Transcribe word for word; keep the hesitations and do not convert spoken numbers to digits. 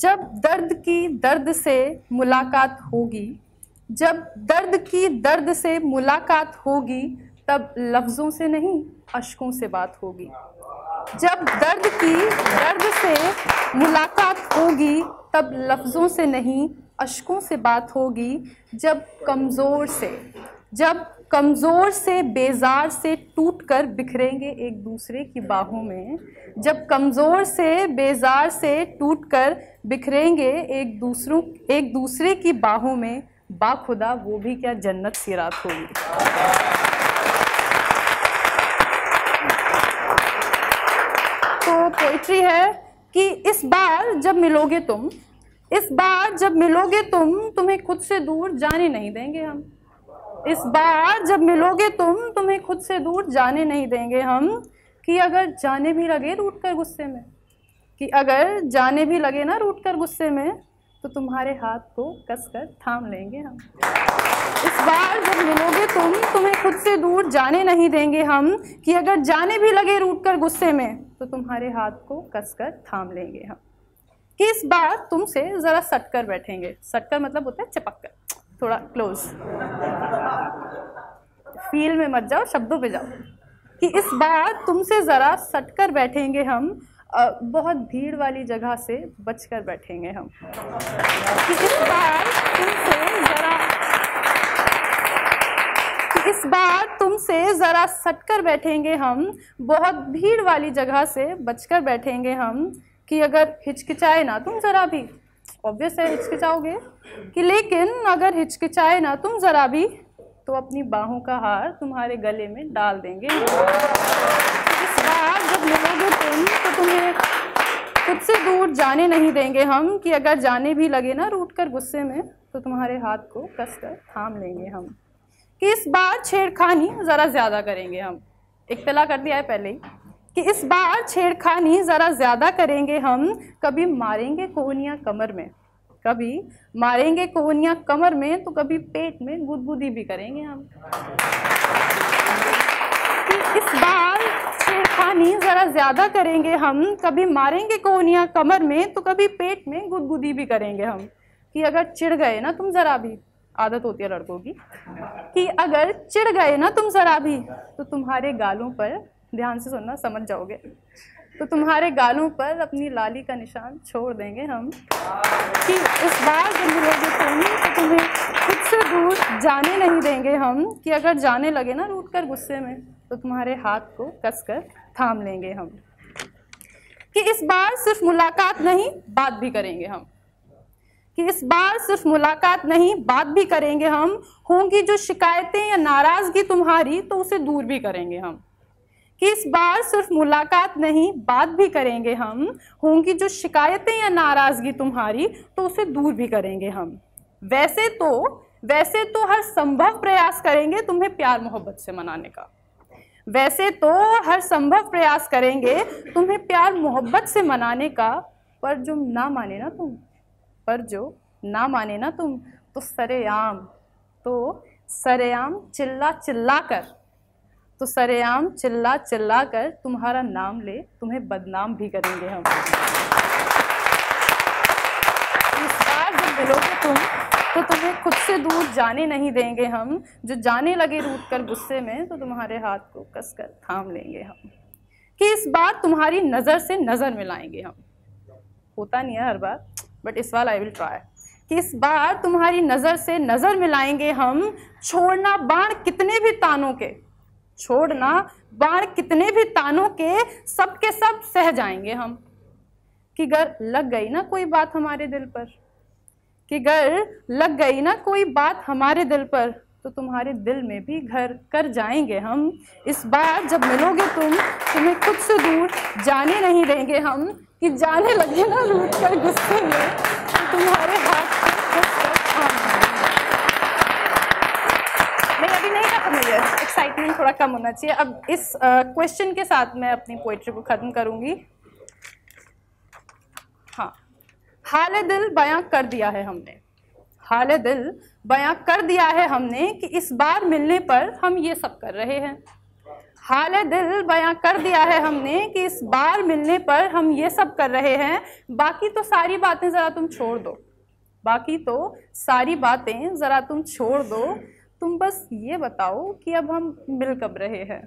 जब दर्द की दर्द से मुलाकात होगी, जब दर्द की दर्द से मुलाकात होगी तब लफ्ज़ों से नहीं अश्कों से बात होगी। जब दर्द की दर्द से मुलाकात होगी तब लफ्ज़ों से नहीं अश्कों से बात होगी। जब कमज़ोर से जब कमज़ोर से बेजार से टूटकर बिखरेंगे एक दूसरे की बाहों में, जब कमज़ोर से बेजार से टूटकर बिखरेंगे एक दूसरों एक दूसरे की बाहों में, बाखुदा वो भी क्या जन्नत सी रात होगी। पोइट्री है कि इस बार जब मिलोगे तुम, इस बार जब मिलोगे तुम, तुम्हें खुद से दूर जाने नहीं देंगे हम। इस बार जब मिलोगे तुम, तुम्हें खुद से दूर जाने नहीं देंगे हम। कि अगर जाने भी लगे रूठ कर गुस्से में, कि अगर जाने भी लगे ना रूठ कर गुस्से में, तो तुम्हारे हाथ को कस कर थाम लेंगे हम। इस बार जब मिलोगे तुम, तुम्हें खुद से दूर जाने नहीं देंगे हम। कि अगर जाने भी लगे रूठ कर गुस्से में, तो तुम्हारे हाथ को कसकर थाम लेंगे हम। कि इस बार तुमसे ज़रा सटकर बैठेंगे, सटकर मतलब होता है चिपक कर, थोड़ा क्लोज, फील में मत जाओ, शब्दों पे जाओ। कि इस बार तुमसे ज़रा सटकर बैठेंगे हम, बहुत भीड़ वाली जगह से बचकर बैठेंगे हम। कि इस बार तुमसे ज़रा इस बार तुमसे ज़रा सटकर बैठेंगे हम, बहुत भीड़ वाली जगह से बचकर बैठेंगे हम। कि अगर हिचकिचाए ना तुम ज़रा भी, ऑब्वियस है हिचकिचाओगे, कि लेकिन अगर हिचकिचाए ना तुम ज़रा भी, तो अपनी बाहों का हार तुम्हारे गले में डाल देंगे। इस बार जब मिलोगे तुम, तो तुम्हें खुद से दूर जाने नहीं देंगे हम। कि अगर जाने भी लगे ना रूठ कर गुस्से में, तो तुम्हारे हाथ को कसकर थाम लेंगे हम। कि इस बार छेड़खानी ज़रा ज़्यादा करेंगे हम, इख्तला कर दिया है पहले ही। कि इस बार छेड़खानी ज़रा ज़्यादा करेंगे हम, कभी मारेंगे कोहनियाँ कमर में, कभी मारेंगे कोहनियाँ कमर में, तो कभी पेट में गुदगुदी भी करेंगे हम। कि इस बार छेड़खानी ज़रा ज़्यादा करेंगे हम, कभी मारेंगे कोहनियाँ कमर में, तो कभी पेट में गुदगुदी भी करेंगे हम। कि अगर चिढ़ गए ना तुम ज़रा भी, आदत होती है लड़कों की, कि अगर चिढ़ गए ना तुम ज़रा भी, तो तुम्हारे गालों पर, ध्यान से सुनना समझ जाओगे, तो तुम्हारे गालों पर अपनी लाली का निशान छोड़ देंगे हम। कि इस बार जब मिलोगे तुम, तो तुम्हें खुद से दूर जाने नहीं देंगे हम। कि अगर जाने लगे ना रूठ कर गुस्से में, तो तुम्हारे हाथ को कसकर थाम लेंगे हम। कि इस बार सिर्फ मुलाकात नहीं, बात भी करेंगे हम। कि इस बार सिर्फ मुलाकात नहीं, बात भी करेंगे हम। होंगी जो शिकायतें या नाराज़गी तुम्हारी, तो उसे दूर भी करेंगे हम। कि इस बार सिर्फ मुलाकात नहीं, बात भी करेंगे हम। होंगी जो शिकायतें या नाराज़गी तुम्हारी, तो उसे दूर भी करेंगे हम। वैसे तो वैसे तो हर संभव प्रयास करेंगे तुम्हें प्यार मोहब्बत से मनाने का। वैसे तो हर संभव प्रयास करेंगे तुम्हें प्यार मोहब्बत से मनाने का, पर जो ना माने ना तुम पर जो ना माने ना तुम, तो सरेआम तो सरेआम चिल्ला चिल्ला कर तो सरेआम चिल्ला चिल्ला कर तुम्हारा नाम ले तुम्हें बदनाम भी करेंगे हम। इस बार जब मिलोगे तुम, तो तुम्हें खुद से दूर जाने नहीं देंगे हम। जो जाने लगे रूठ कर गुस्से में, तो तुम्हारे हाथ को कसकर थाम लेंगे हम। कि इस बार तुम्हारी नज़र से नज़र मिलाएंगे हम। होता नहीं है हर बार, बट इस बार आई विल ट्राई। कि इस बार तुम्हारी नज़र से नज़र मिलाएंगे हम। छोड़ना बाण कितने भी तानों के, छोड़ना बाण कितने भी तानों के, सब के सब सह जाएंगे हम। कि गर लग गई ना कोई बात हमारे दिल पर, कि गर लग गई ना कोई बात हमारे दिल पर, तो तुम्हारे दिल में भी घर कर जाएंगे हम। इस बार जब मिलोगे तुम, तुम्हें खुद से दूर जाने नहीं देंगे हम। कि जाने लगे ना रूठ कर गुस्से में, तो तुम्हारे हाथ को नहीं, अभी नहीं खत्म हुई है, एक्साइटमेंट थोड़ा कम होना चाहिए। अब इस क्वेश्चन uh, के साथ मैं अपनी पोइट्री को ख़त्म करूँगी। हाँ, हाल दिल बयां कर दिया है हमने, हाल दिल बयां कर दिया है हमने। कि इस बार मिलने पर हम ये सब कर रहे हैं। हाल दिल बयां कर दिया है हमने कि इस बार मिलने पर हम ये सब कर रहे हैं, बाकी तो सारी बातें ज़रा तुम छोड़ दो, बाकी तो सारी बातें ज़रा तुम छोड़ दो, तुम बस ये बताओ कि अब हम मिल कब रहे हैं।